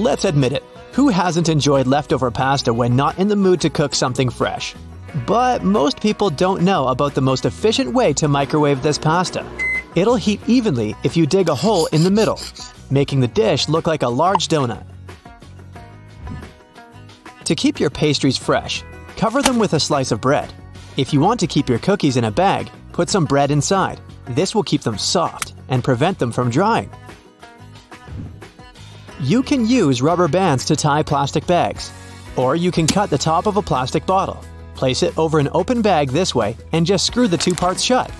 Let's admit it, who hasn't enjoyed leftover pasta when not in the mood to cook something fresh? But most people don't know about the most efficient way to microwave this pasta. It'll heat evenly if you dig a hole in the middle, making the dish look like a large donut. To keep your pastries fresh, cover them with a slice of bread. If you want to keep your cookies in a bag, put some bread inside. This will keep them soft and prevent them from drying. You can use rubber bands to tie plastic bags, or you can cut the top of a plastic bottle. Place it over an open bag this way and just screw the two parts shut.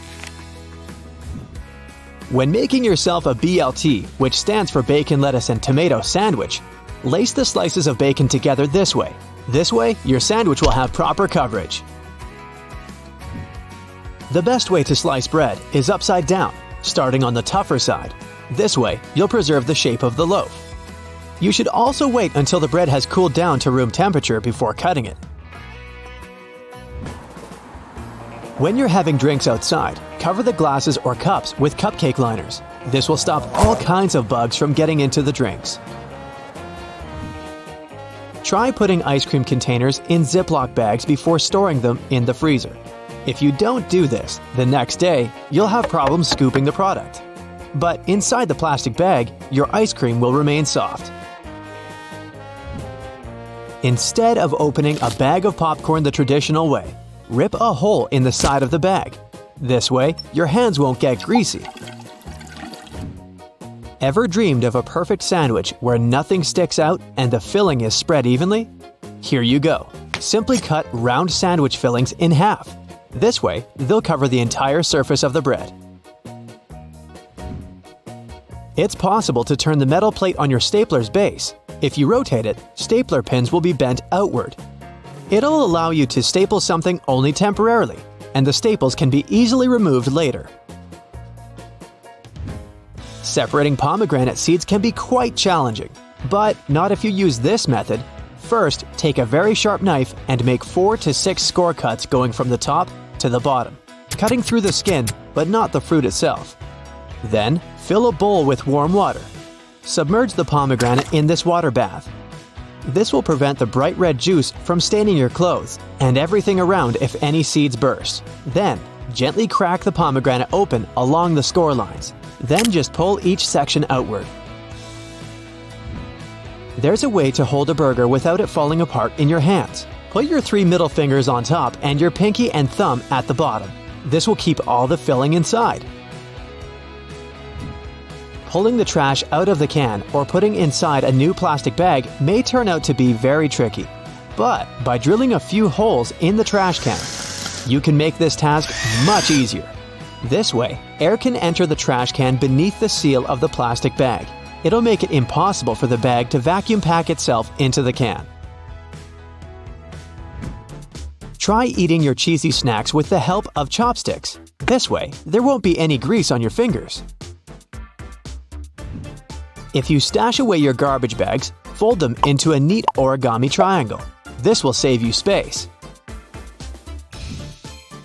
When making yourself a BLT, which stands for bacon, lettuce, and tomato sandwich, lace the slices of bacon together this way. This way, your sandwich will have proper coverage. The best way to slice bread is upside down, starting on the tougher side. This way, you'll preserve the shape of the loaf. You should also wait until the bread has cooled down to room temperature before cutting it. When you're having drinks outside, cover the glasses or cups with cupcake liners. This will stop all kinds of bugs from getting into the drinks. Try putting ice cream containers in Ziploc bags before storing them in the freezer. If you don't do this, the next day, you'll have problems scooping the product. But inside the plastic bag, your ice cream will remain soft. Instead of opening a bag of popcorn the traditional way, rip a hole in the side of the bag. This way, your hands won't get greasy. Ever dreamed of a perfect sandwich where nothing sticks out and the filling is spread evenly? Here you go. Simply cut round sandwich fillings in half. This way, they'll cover the entire surface of the bread. It's possible to turn the metal plate on your stapler's base. If you rotate it, stapler pins will be bent outward. It'll allow you to staple something only temporarily, and the staples can be easily removed later. Separating pomegranate seeds can be quite challenging, but not if you use this method. First, take a very sharp knife and make 4 to 6 score cuts going from the top to the bottom, cutting through the skin, but not the fruit itself. Then, fill a bowl with warm water. Submerge the pomegranate in this water bath. This will prevent the bright red juice from staining your clothes and everything around if any seeds burst. Then, gently crack the pomegranate open along the score lines. Then just pull each section outward. There's a way to hold a burger without it falling apart in your hands. Put your 3 middle fingers on top and your pinky and thumb at the bottom. This will keep all the filling inside. Pulling the trash out of the can or putting inside a new plastic bag may turn out to be very tricky. But by drilling a few holes in the trash can, you can make this task much easier. This way, air can enter the trash can beneath the seal of the plastic bag. It'll make it impossible for the bag to vacuum pack itself into the can. Try eating your cheesy snacks with the help of chopsticks. This way, there won't be any grease on your fingers. If you stash away your garbage bags, fold them into a neat origami triangle. This will save you space.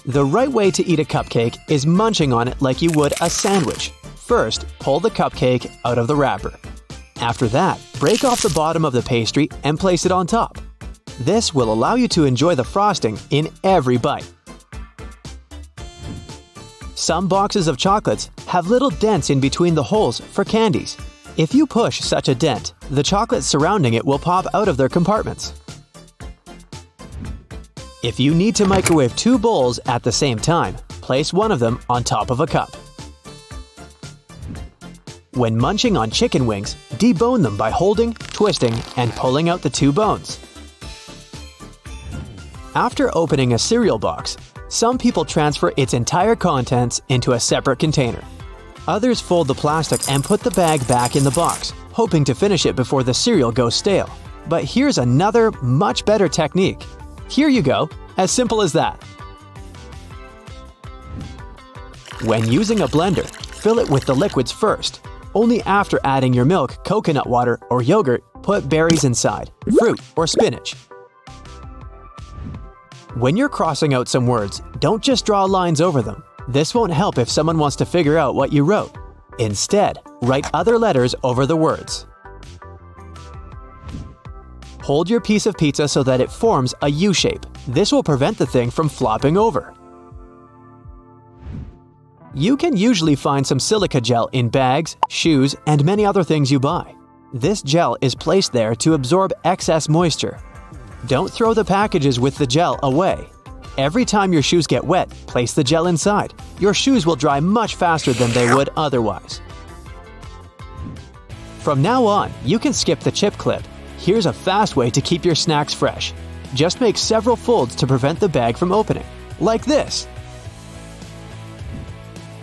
The right way to eat a cupcake is munching on it like you would a sandwich. First, pull the cupcake out of the wrapper. After that, break off the bottom of the pastry and place it on top. This will allow you to enjoy the frosting in every bite. Some boxes of chocolates have little dents in between the holes for candies. If you push such a dent, the chocolate surrounding it will pop out of their compartments. If you need to microwave 2 bowls at the same time, place one of them on top of a cup. When munching on chicken wings, debone them by holding, twisting, and pulling out the 2 bones. After opening a cereal box, some people transfer its entire contents into a separate container. Others fold the plastic and put the bag back in the box, hoping to finish it before the cereal goes stale. But here's another, much better technique. Here you go, as simple as that. When using a blender, fill it with the liquids first. Only after adding your milk, coconut water, or yogurt, put berries inside, fruit, or spinach. When you're crossing out some words, don't just draw lines over them. This won't help if someone wants to figure out what you wrote. Instead, write other letters over the words. Hold your piece of pizza so that it forms a U shape. This will prevent the thing from flopping over. You can usually find some silica gel in bags, shoes, and many other things you buy. This gel is placed there to absorb excess moisture. Don't throw the packages with the gel away. Every time your shoes get wet, place the gel inside. Your shoes will dry much faster than they would otherwise. From now on, you can skip the chip clip. Here's a fast way to keep your snacks fresh. Just make several folds to prevent the bag from opening, like this.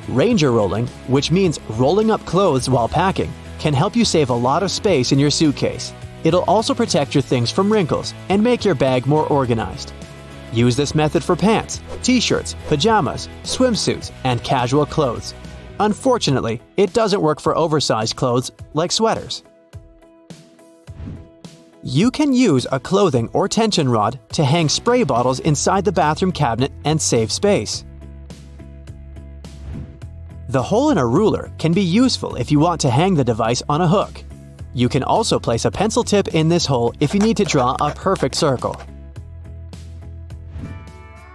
Ranger rolling, which means rolling up clothes while packing, can help you save a lot of space in your suitcase. It'll also protect your things from wrinkles and make your bag more organized. Use this method for pants, t-shirts, pajamas, swimsuits, and casual clothes. Unfortunately, it doesn't work for oversized clothes like sweaters. You can use a clothing or tension rod to hang spray bottles inside the bathroom cabinet and save space. The hole in a ruler can be useful if you want to hang the device on a hook. You can also place a pencil tip in this hole if you need to draw a perfect circle.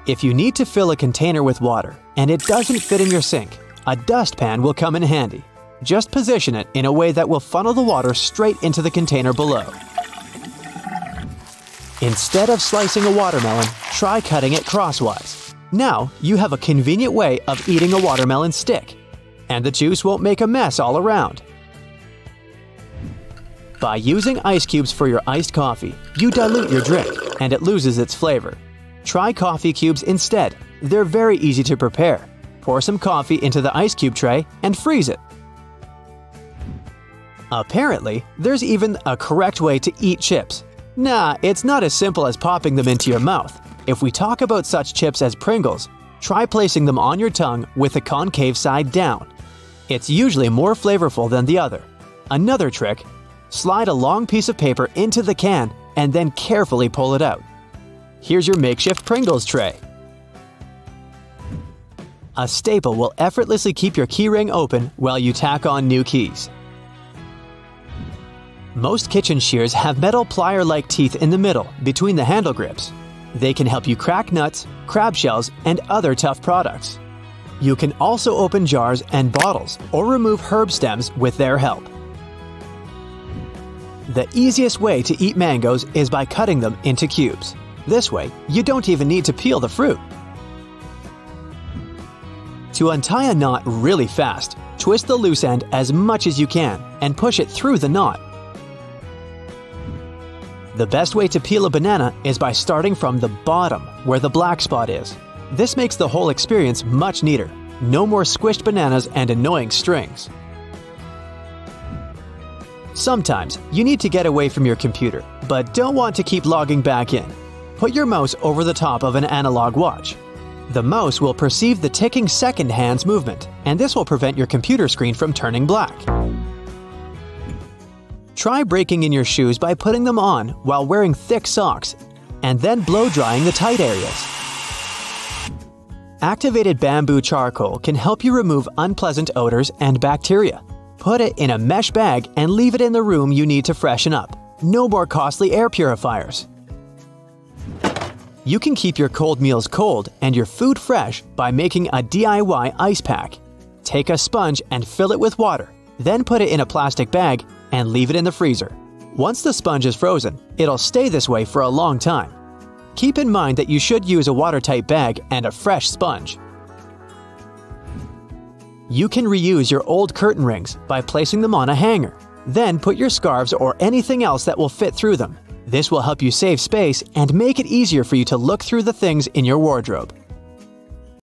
If you need to fill a container with water and it doesn't fit in your sink, a dustpan will come in handy. Just position it in a way that will funnel the water straight into the container below. Instead of slicing a watermelon, try cutting it crosswise. Now you have a convenient way of eating a watermelon stick, and the juice won't make a mess all around. By using ice cubes for your iced coffee, you dilute your drink and it loses its flavor. Try coffee cubes instead. They're very easy to prepare. Pour some coffee into the ice cube tray and freeze it. Apparently, there's even a correct way to eat chips. Nah, it's not as simple as popping them into your mouth. If we talk about such chips as Pringles, try placing them on your tongue with the concave side down. It's usually more flavorful than the other. Another trick, slide a long piece of paper into the can and then carefully pull it out. Here's your makeshift Pringles tray. A staple will effortlessly keep your keyring open while you tack on new keys. Most kitchen shears have metal plier-like teeth in the middle between the handle grips. They can help you crack nuts, crab shells, and other tough products. You can also open jars and bottles or remove herb stems with their help. The easiest way to eat mangoes is by cutting them into cubes. This way, you don't even need to peel the fruit. To untie a knot really fast, twist the loose end as much as you can and push it through the knot. The best way to peel a banana is by starting from the bottom, where the black spot is. This makes the whole experience much neater. No more squished bananas and annoying strings. Sometimes you need to get away from your computer, but don't want to keep logging back in. Put your mouse over the top of an analog watch. The mouse will perceive the ticking second hand's movement, and this will prevent your computer screen from turning black. Try breaking in your shoes by putting them on while wearing thick socks and then blow-drying the tight areas. Activated bamboo charcoal can help you remove unpleasant odors and bacteria. Put it in a mesh bag and leave it in the room you need to freshen up. No more costly air purifiers. You can keep your cold meals cold and your food fresh by making a DIY ice pack. Take a sponge and fill it with water, then put it in a plastic bag and leave it in the freezer. Once the sponge is frozen, it'll stay this way for a long time. Keep in mind that you should use a watertight bag and a fresh sponge. You can reuse your old curtain rings by placing them on a hanger. Then put your scarves or anything else that will fit through them. This will help you save space and make it easier for you to look through the things in your wardrobe.